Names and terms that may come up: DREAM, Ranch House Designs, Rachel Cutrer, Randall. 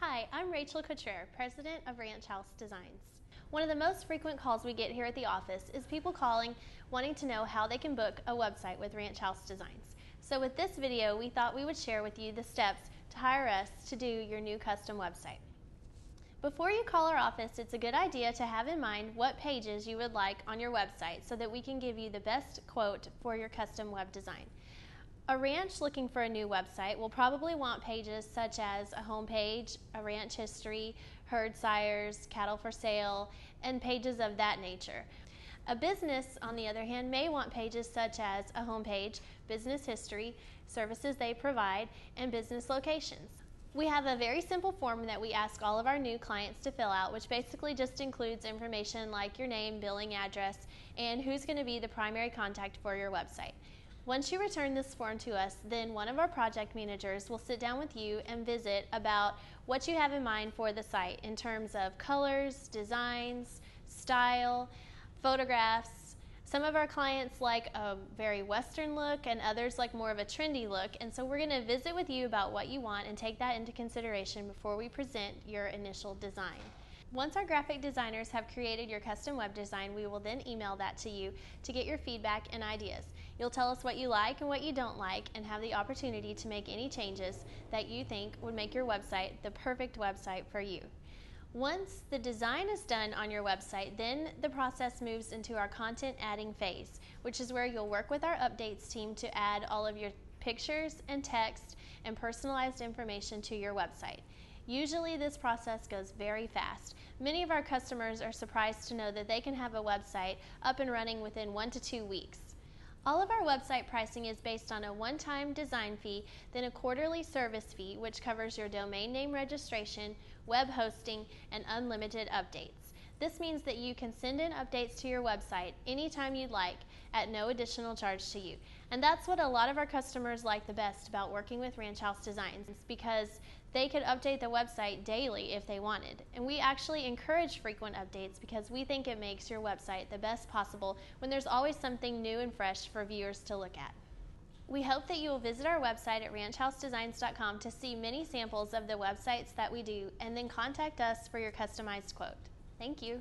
Hi, I'm Rachel Cutrer, president of Ranch House Designs. One of the most frequent calls we get here at the office is people calling wanting to know how they can book a website with Ranch House Designs. So with this video, we thought we would share with you the steps to hire us to do your new custom website. Before you call our office, it's a good idea to have in mind what pages you would like on your website so that we can give you the best quote for your custom web design. A ranch looking for a new website will probably want pages such as a home page, a ranch history, herd sires, cattle for sale, and pages of that nature. A business, on the other hand, may want pages such as a home page, business history, services they provide, and business locations. We have a very simple form that we ask all of our new clients to fill out, which basically just includes information like your name, billing address, and who's going to be the primary contact for your website. Once you return this form to us, then one of our project managers will sit down with you and visit about what you have in mind for the site in terms of colors, designs, style, photographs. Some of our clients like a very Western look and others like more of a trendy look, and so we're going to visit with you about what you want and take that into consideration before we present your initial design. Once our graphic designers have created your custom web design, we will then email that to you to get your feedback and ideas. You'll tell us what you like and what you don't like and have the opportunity to make any changes that you think would make your website the perfect website for you. Once the design is done on your website, then the process moves into our content adding phase, which is where you'll work with our updates team to add all of your pictures and text and personalized information to your website. Usually this process goes very fast. Many of our customers are surprised to know that they can have a website up and running within 1 to 2 weeks. All of our website pricing is based on a one-time design fee, then a quarterly service fee, which covers your domain name registration, web hosting, and unlimited updates. This means that you can send in updates to your website anytime you'd like at no additional charge to you. And that's what a lot of our customers like the best about working with Ranch House Designs, because they could update the website daily if they wanted. And we actually encourage frequent updates because we think it makes your website the best possible when there's always something new and fresh for viewers to look at. We hope that you will visit our website at ranchhousedesigns.com to see many samples of the websites that we do, and then contact us for your customized quote. Thank you.